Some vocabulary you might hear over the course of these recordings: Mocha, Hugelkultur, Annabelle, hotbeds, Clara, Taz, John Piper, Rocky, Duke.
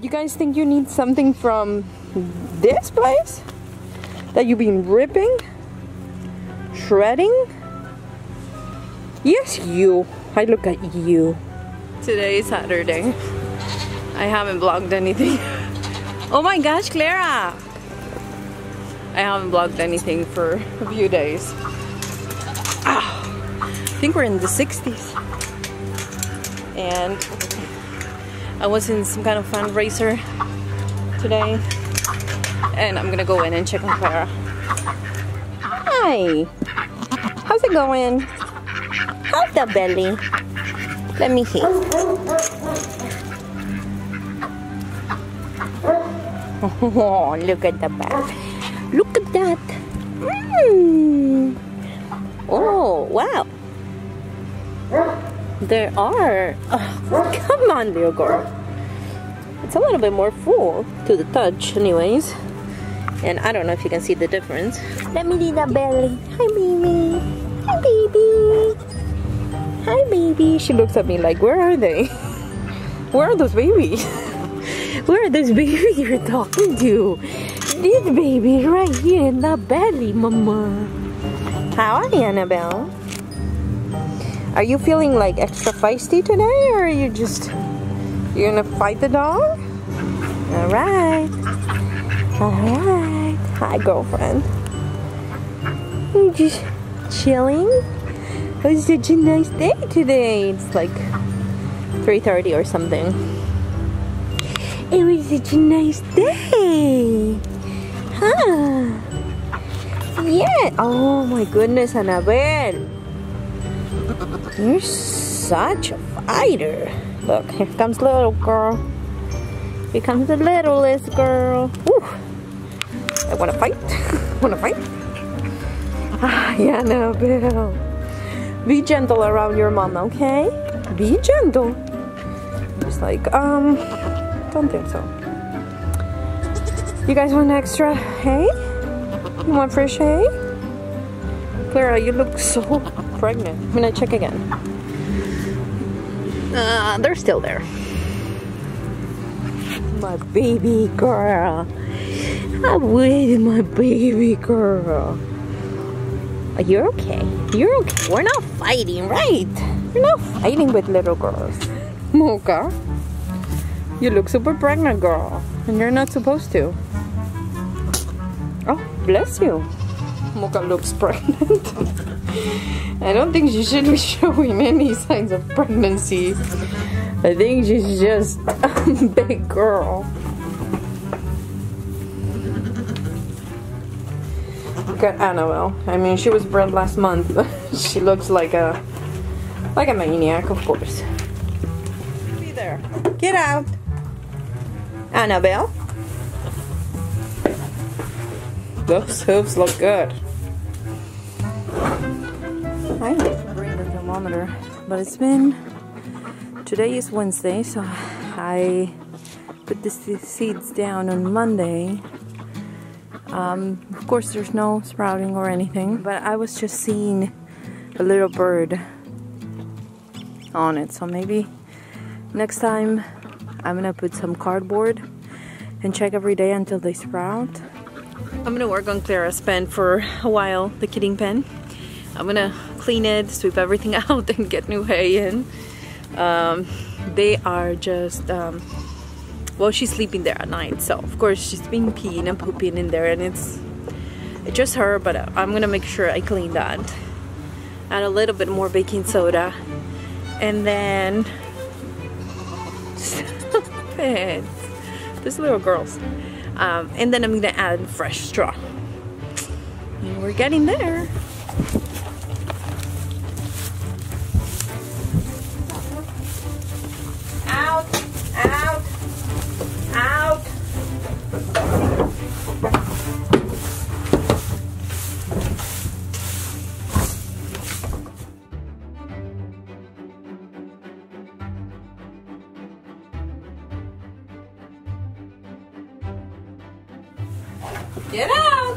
you guys think you need something from this place that you've been ripping, shredding? Yes, you. I look at you. Today is Saturday. I haven't vlogged anything. Oh my gosh, Clara! I haven't vlogged anything for a few days. I think we're in the 60s. And I was in some kind of fundraiser today. And I'm gonna go in and check on Clara. Hi! How's it going? How's the belly? Let me see. Oh, look at the back. Look at that. Mm. Oh, wow. There are. Oh, come on, little girl. It's a little bit more full to the touch anyways. And I don't know if you can see the difference. Let me see the belly. Hi, baby. Hi, baby. Hi, baby. She looks at me like, where are they? Where are those babies? Where are those babies you're talking to? This baby right here in the belly, mama. How are you, Annabelle? Are you feeling like extra feisty today, or are you just, you're gonna fight the dog? All right, all right. Hi, girlfriend. You just chilling? It was such a nice day today. It's like 3:30 or something. It was such a nice day. Huh? Yeah. Oh my goodness, Annabelle. You're such a fighter. Look, here comes little girl. Here comes the littlest girl. Ooh. I wanna fight. Wanna fight? Ah, Annabelle. Be gentle around your mom, okay? Be gentle. Just like, don't think so. You guys want extra hay? You want fresh hay? Clara, you look so pregnant. I'm gonna check again. They're still there. My baby girl. I'm with my baby girl. You're okay. You're okay. We're not fighting, right? We're not fighting with little girls. Mocha, you look super pregnant, girl. And you're not supposed to. Oh, bless you. Mocha looks pregnant. I don't think she should be showing any signs of pregnancy. I think she's just a big girl. Look at Annabelle. I mean, she was bred last month, but she looks like a maniac, of course. Be there. Get out, Annabelle. Those hooves look good. I didn't bring the thermometer, but it's been... Today is Wednesday, so I put the seeds down on Monday. Of course, there's no sprouting or anything, but I was just seeing a little bird on it. So maybe next time I'm gonna put some cardboard and check every day until they sprout. I'm gonna work on Clara's pen for a while, the kidding pen. I'm gonna clean it, sweep everything out, and get new hay in. They are just, well, she's sleeping there at night, so of course she's been peeing and pooping in there, and it's just her, but I'm gonna make sure I clean that. Add a little bit more baking soda, and then... Stop it! These little girls. And then I'm gonna add fresh straw. And we're getting there. Out, out, out. Get out!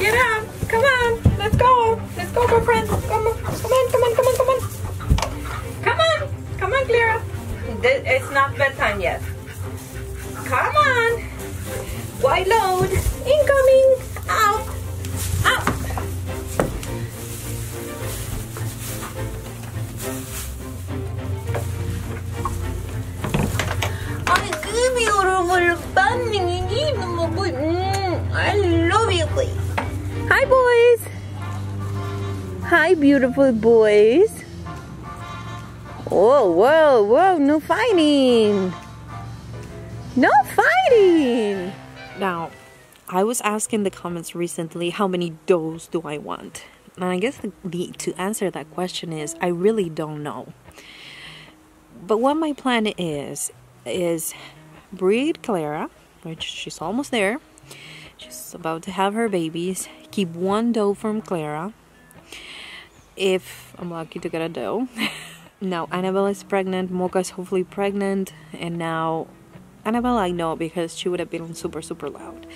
Get out! Come on! Let's go! Let's go, girlfriend! Come on! Come on! Come on! Come on! Come on! Come on! Come on, Clara! It's not bedtime yet. Come on. Wide load. Incoming. Out. Out. I give you a little bunny. I love you, please. Hi, boys. Hi, beautiful boys. Whoa, whoa, whoa. No fighting. No fighting! Now, I was asked in the comments recently, how many doughs do I want? And I guess to answer that question is, I really don't know. But what my plan is breed Clara, which she's almost there. She's about to have her babies. Keep one dough from Clara, if I'm lucky to get a dough. Now, Annabelle is pregnant, Mocha's hopefully pregnant, and now... Annabelle I know because she would have been super, super loud.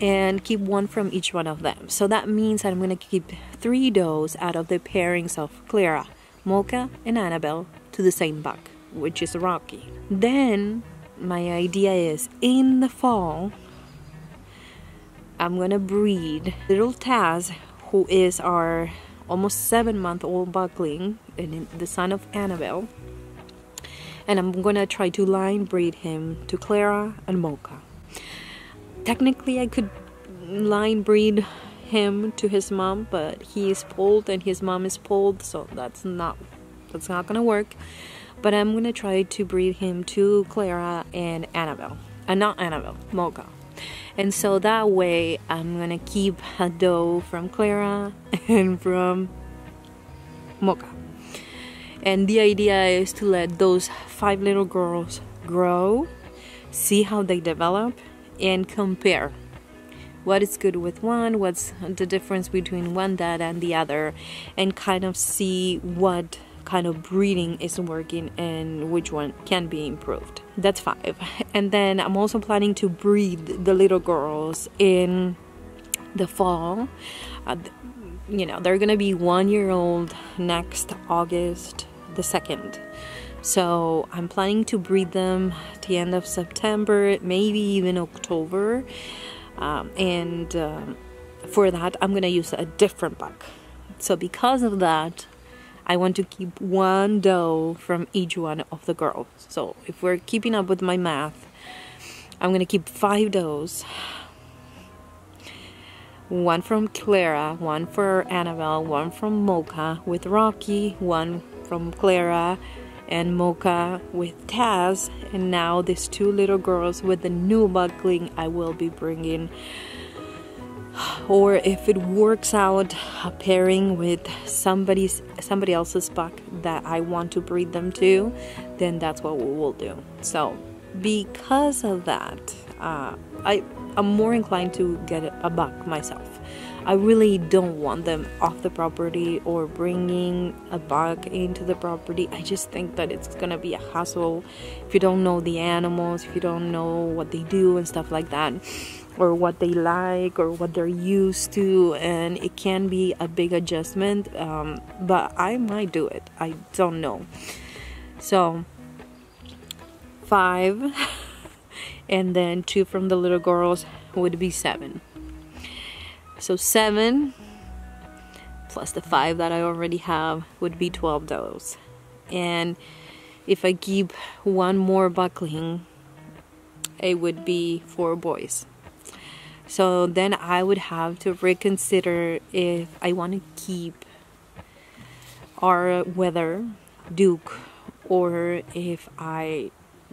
And keep one from each one of them. So that means that I'm going to keep 3 doughs out of the pairings of Clara, Mocha, and Annabelle to the same buck, which is Rocky. Then, my idea is, in the fall, I'm going to breed little Taz, who is our almost 7-month-old buckling, and the son of Annabelle. And I'm gonna try to line breed him to Clara and Mocha. Technically, I could line breed him to his mom, but he is polled and his mom is polled, so that's not gonna work. But I'm gonna try to breed him to Clara and Annabelle, and not Annabelle, Mocha. And so that way, I'm gonna keep a dough from Clara and from Mocha. And the idea is to let those 5 little girls grow, see how they develop, and compare what is good with one, what's the difference between one dad and the other, and kind of see what kind of breeding is working and which one can be improved. That's 5. And then I'm also planning to breed the little girls in the fall. You know, they're gonna be 1-year-old next August the 2nd, so I'm planning to breed them at the end of September, maybe even October, for that I'm gonna use a different buck. So because of that, I want to keep 1 doe from each one of the girls. So if we're keeping up with my math, I'm gonna keep 5 does. 1 from Clara, 1 for Annabelle, 1 from Mocha with Rocky, 1 from Clara and Mocha with Taz, and now these 2 little girls with the new buckling I will be bringing, or if it works out, a pairing with somebody else's buck that I want to breed them to, then that's what we will do. So because of that, I'm more inclined to get a buck myself. I really don't want them off the property or bringing a buck into the property. I just think that it's gonna be a hassle if you don't know the animals, if you don't know what they do and stuff like that, or what they like or what they're used to, and it can be a big adjustment, but I might do it. I don't know. So 5 and then 2 from the little girls would be 7. So 7 plus the 5 that I already have would be 12 does. And if I keep 1 more buckling, it would be 4 boys. So then I would have to reconsider if I want to keep our whether Duke, or if I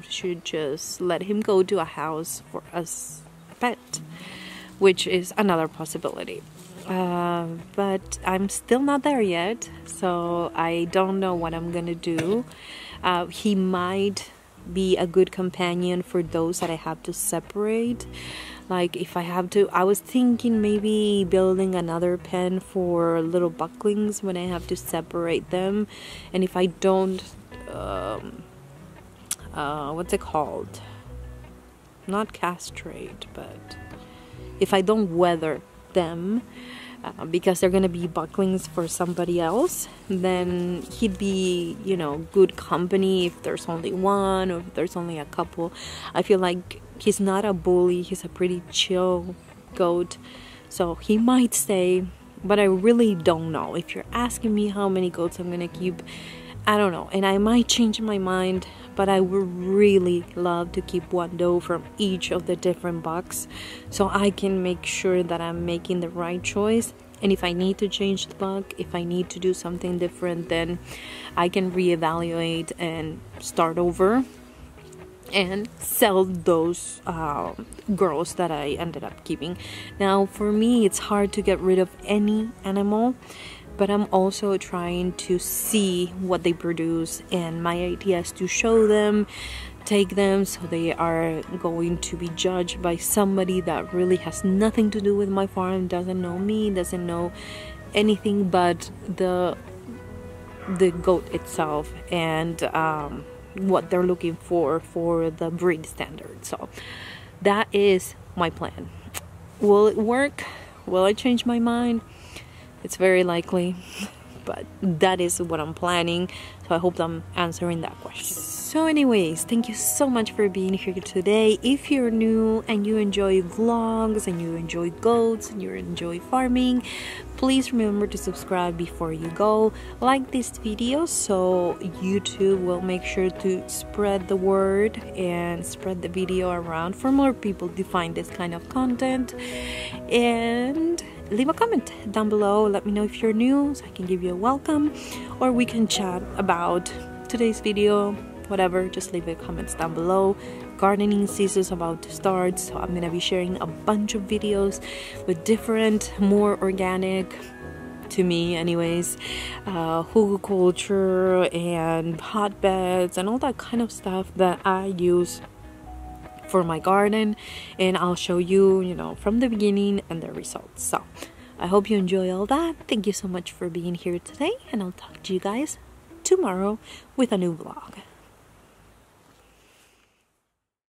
should just let him go to a house for us pet, which is another possibility, but I'm still not there yet, so I don't know what I'm gonna do. He might be a good companion for those that I have to separate. Like if I have to, I was thinking maybe building another pen for little bucklings when I have to separate them, and if I don't what's it called? Not castrate, but if I don't weather them, because they're gonna be bucklings for somebody else, then he'd be, you know, good company if there's only one or if there's only a couple. I feel like he's not a bully, he's a pretty chill goat, so he might stay, but I really don't know. If you're asking me how many goats I'm gonna keep, I don't know, and I might change my mind, but I would really love to keep one doe from each of the different bucks so I can make sure that I'm making the right choice. And if I need to change the buck, if I need to do something different, then I can reevaluate and start over and sell those girls that I ended up keeping. Now for me, it's hard to get rid of any animal, but I'm also trying to see what they produce, and my idea is to show them, take them, so they are going to be judged by somebody that really has nothing to do with my farm, doesn't know me, doesn't know anything but the goat itself and what they're looking for the breed standard. So that is my plan. Will it work? Will I change my mind? It's very likely, but that is what I'm planning, so I hope I'm answering that question. So anyways, thank you so much for being here today. If you're new and you enjoy vlogs and you enjoy goats and you enjoy farming, please remember to subscribe before you go. Like this video so YouTube will make sure to spread the word and spread the video around for more people to find this kind of content. And leave a comment down below, let me know if you're new so I can give you a welcome, or we can chat about today's video, whatever. Just leave your comments down below. Gardening season is about to start, so I'm gonna be sharing a bunch of videos with different, more organic, to me anyways, Hugelkultur and hotbeds and all that kind of stuff that I use for my garden, and I'll show you, you know, from the beginning and the results. So I hope you enjoy all that. Thank you so much for being here today, and I'll talk to you guys tomorrow with a new vlog.